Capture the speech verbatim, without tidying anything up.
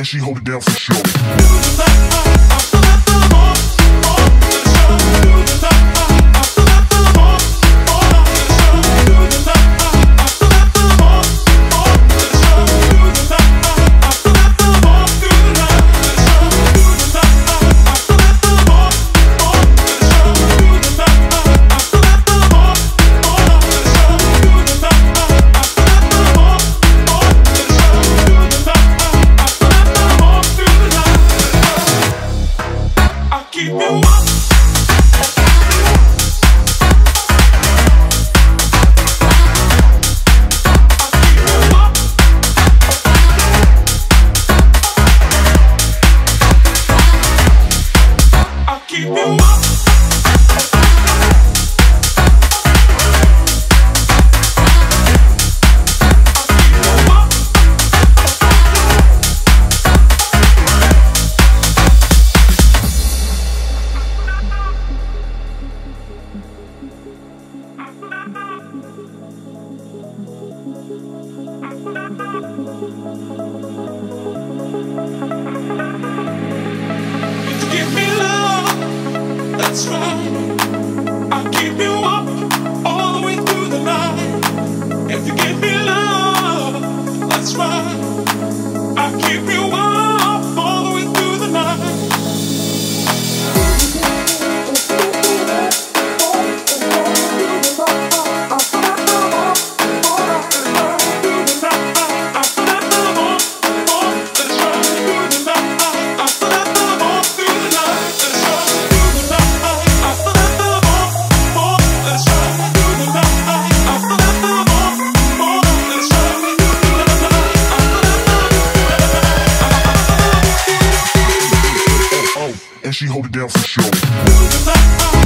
and she hold it down for sure. Keep me up. That's right, I'll keep you up all the way through the night. If you give me love, that's right, I'll keep you up. She hold it down for sure.